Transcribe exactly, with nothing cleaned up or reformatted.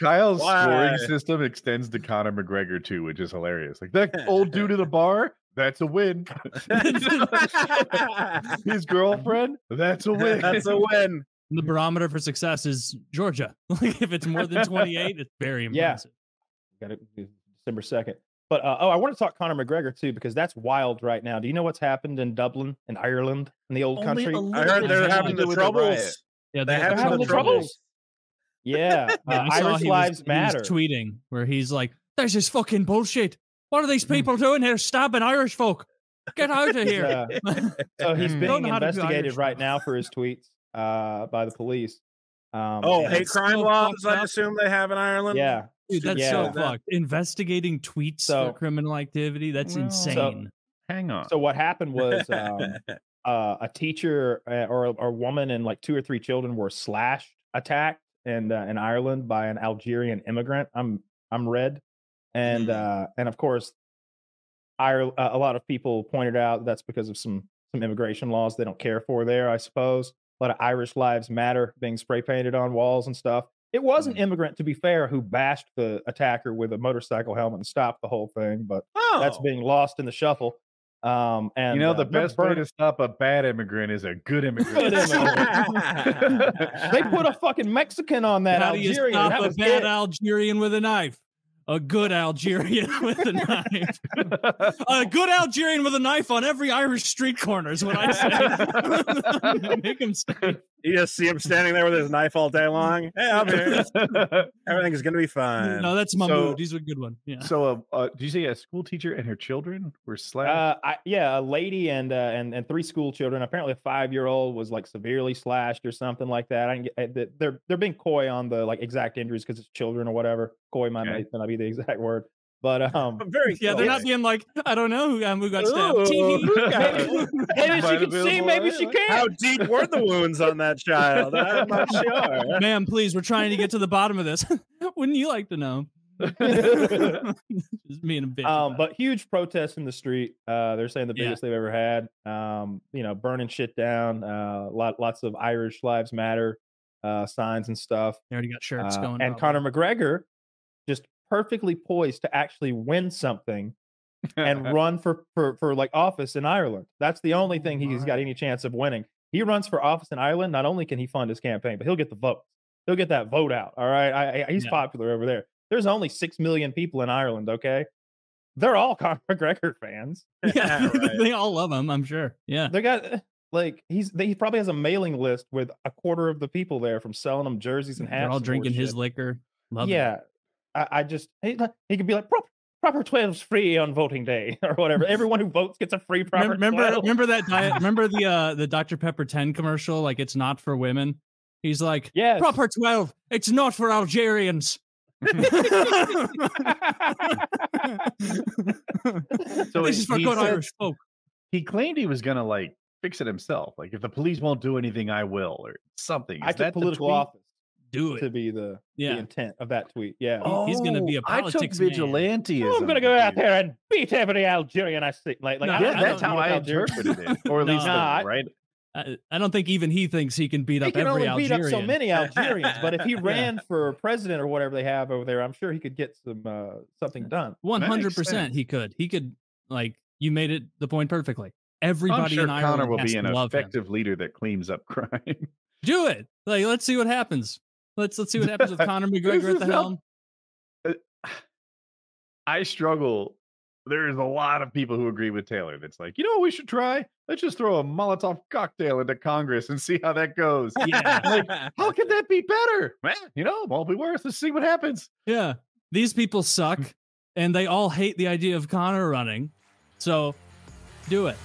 Kyle's Why? scoring system extends to Conor McGregor too, which is hilarious. Like that old dude in the bar, that's a win. His girlfriend, that's a win. That's a win. The barometer for success is Georgia. Like if it's more than twenty-eight, it's very impressive. Yeah. Got it December second. But uh, oh, I want to talk Conor McGregor too, because that's wild right now. Do you know what's happened in Dublin and Ireland in the old Only country? I heard they're having the troubles. Yeah, they're having, having the troubles. Yeah, uh, Irish lives was, matter. He was tweeting where he's like, "There's this fucking bullshit. What are these people doing here? Stabbing Irish folk. Get out of here." Uh, so he's being investigated right now for his tweets uh, by the police. Um, oh, hate crime laws. I assume they have in Ireland. Yeah, dude, that's yeah. so fucked. Investigating tweets so, for criminal activity. That's well, insane. So, hang on. So what happened was um, uh, a teacher or, or a woman and like two or three children were slashed, attacked. And uh, in Ireland by an Algerian immigrant. I'm I'm red, and uh, and of course, Ireland. Uh, a lot of people pointed out that's because of some some immigration laws they don't care for there. I suppose a lot of Irish lives matter being spray painted on walls and stuff. It was an immigrant, to be fair, who bashed the attacker with a motorcycle helmet and stopped the whole thing. But oh. that's being lost in the shuffle. Um, and you know, the uh, best way to stop a bad immigrant is a good immigrant. Good immigrant. They put a fucking Mexican on that How Algerian. Do you stop a bad it. Algerian with a knife? A good Algerian with a knife. A good Algerian with a knife on every Irish street corner is what I say. Make him stay. You just see him standing there with his knife all day long. Hey, I'm here. Everything's going to be fine. No, that's Mahmoud. So, he's a good one. Yeah. So, uh, uh, do you say a school teacher and her children were slashed? Uh, I, yeah, a lady and, uh, and and three school children. Apparently, a five-year-old was like severely slashed or something like that. I didn't get, they're they're being coy on the like exact injuries because it's children or whatever. Coy might okay. not be the exact word. But um, very yeah, cool. They're not being like, I don't know who, um, who got stabbed. T V. Maybe, maybe she can see, maybe she can't. How deep were the wounds on that child? I'm not sure. Ma'am, please, we're trying to get to the bottom of this. Wouldn't you like to know? Just being a bitch. Um, but huge protests in the street. Uh, they're saying the biggest yeah. they've ever had. Um, you know, burning shit down. Uh, lot, lots of Irish Lives Matter uh, signs and stuff. They already got shirts uh, going. And Conor McGregor just perfectly poised to actually win something and run for, for for like office in Ireland. That's the only thing he's right. got any chance of winning. He runs for office in Ireland. Not only can he fund his campaign, but he'll get the vote. He'll get that vote out. All right, I, I, he's yeah. popular over there. There's only six million people in Ireland. Okay, they're all Conor McGregor fans. Yeah, right. They all love him. I'm sure. Yeah, they got like he's they, he probably has a mailing list with a quarter of the people there from selling them jerseys and hats. They're all drinking his liquor. Love yeah. It. I, I just, he, he could be like, proper, proper twelve's free on voting day or whatever. Everyone who votes gets a free proper remember, twelve. Remember that diet? Remember the uh, the Doctor Pepper ten commercial? Like, it's not for women. He's like, yes. Proper twelve, it's not for Algerians. So this is for good Irish folk. He claimed he was going to, like, fix it himself. Like, if the police won't do anything, I will, or something. Is I took political office. Do it to be the, yeah. the intent of that tweet. Yeah, oh, he's going to be a politics I took vigilanteism. Oh, I'm going to go out there and beat every Algerian I see. Like, like no, yeah, I, that's I how I interpreted it, or at least no, the, right. I, I don't think even he thinks he can beat he up can every Algerian. He can only beat up so many Algerians, but if he ran yeah. for president or whatever they have over there, I'm sure he could get some uh, something done. One hundred percent, he could. He could. Like you made it the point perfectly. Everybody sure in Ireland Conor will has be an effective him. leader that cleans up crime. Do it. Like, let's see what happens. Let's let's see what happens with Conor McGregor at the helm. I struggle. There's a lot of people who agree with Taylor. That's like, you know what we should try? Let's just throw a Molotov cocktail into Congress and see how that goes. Yeah. Like, how could that be better? Well, you know, it won't be worse. Let's see what happens. Yeah. These people suck, and they all hate the idea of Conor running. So do it.